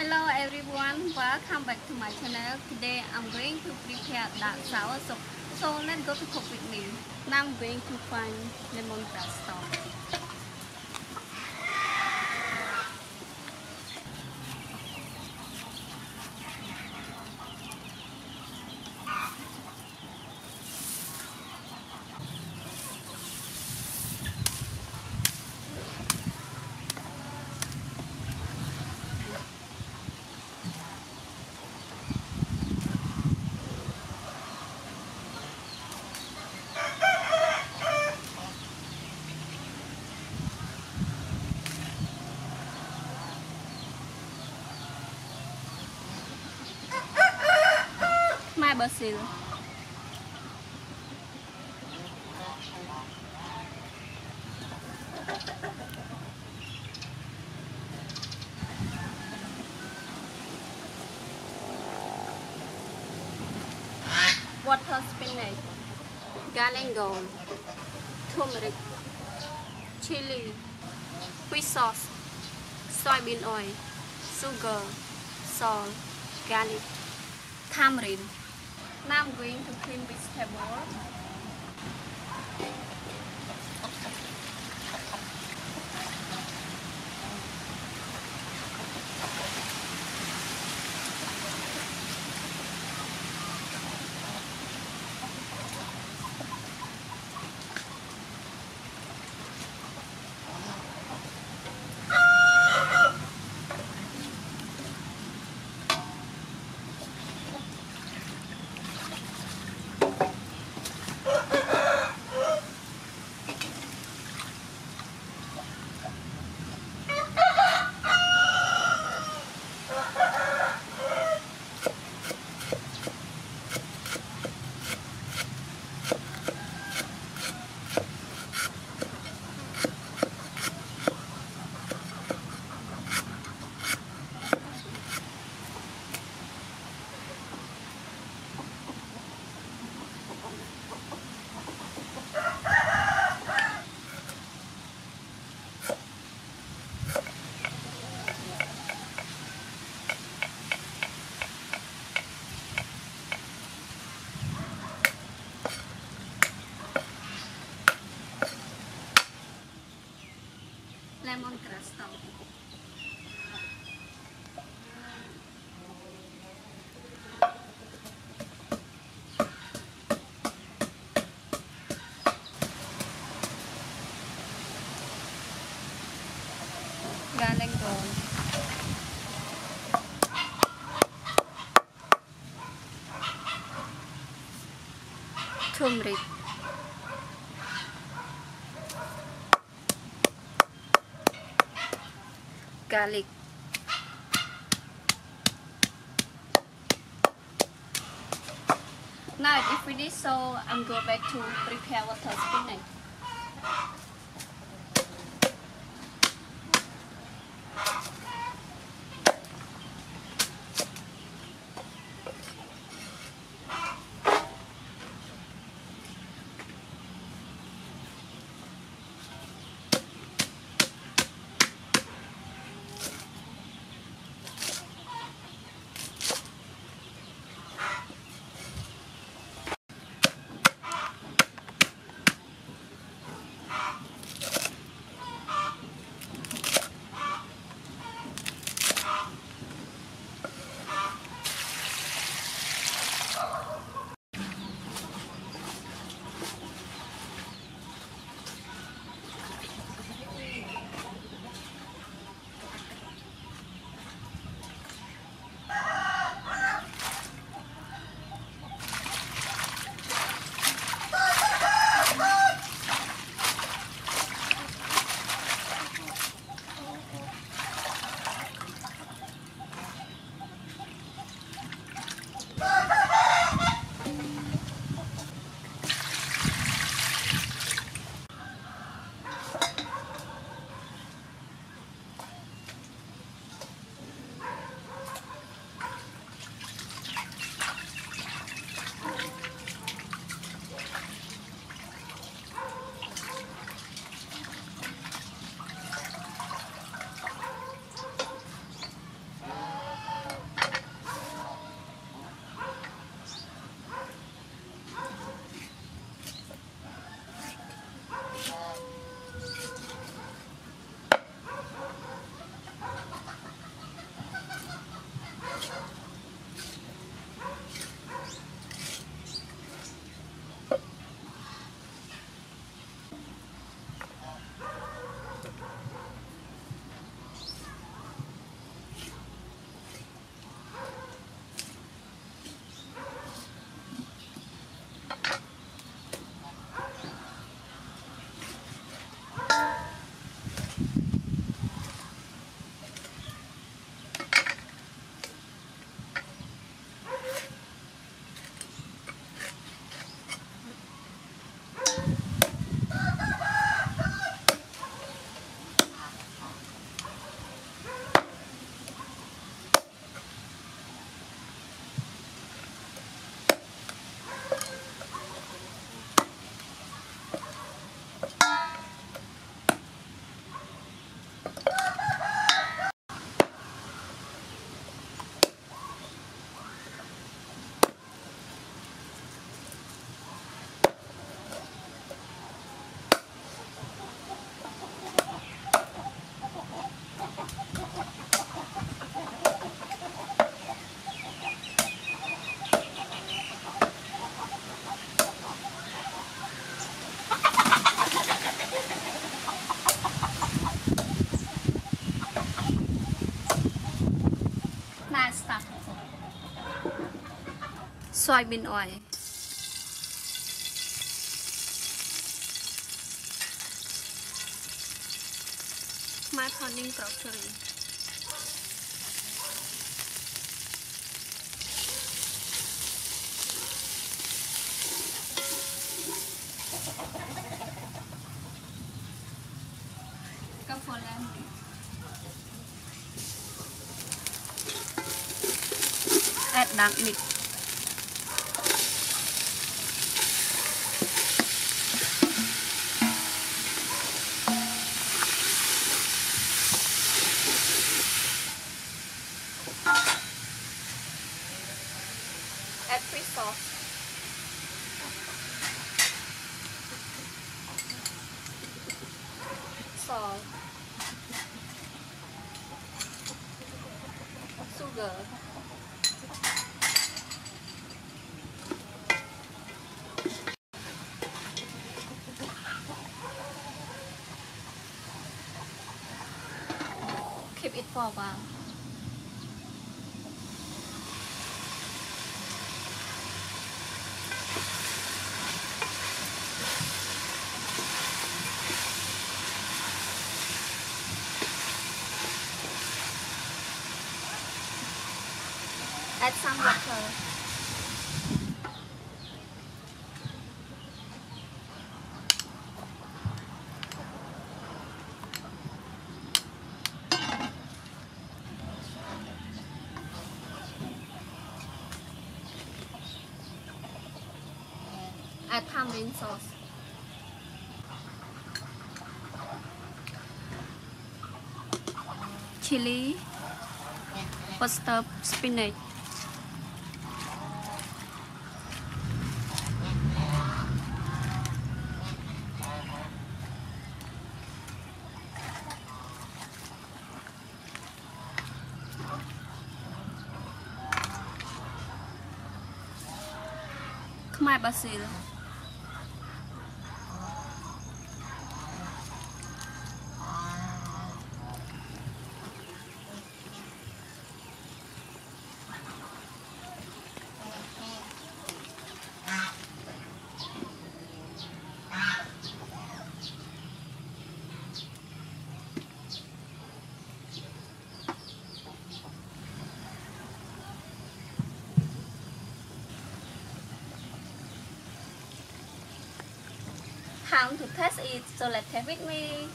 Hello everyone, welcome back to my channel. Today I'm going to prepare dark sour soup. So let's go to cook with me. Now I'm going to find lemon grass stalk. Basil, water spinach, garlic gold, turmeric, chili, fish sauce, soybean oil, sugar, salt, garlic, tamarind. Now I'm going to clean this table. Lemongrass stalk, garlic gold, turmeric, garlic, now it's finished, so I'm going back to prepare water spinach. soybean oil. My pounding broccoli. Go for lamb. Add dark meat. Add fish sauce. Salt. Sugar. Keep it for a while. Add some water. Add tamarind sauce. Chili, mustard, spinach. My basil. How to test it, so let's have it with me.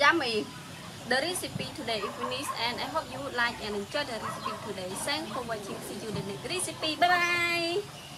Yummy! The recipe today is finished, and I hope you would like and enjoy the recipe today. Thanks for watching. See you in the next recipe. Bye bye!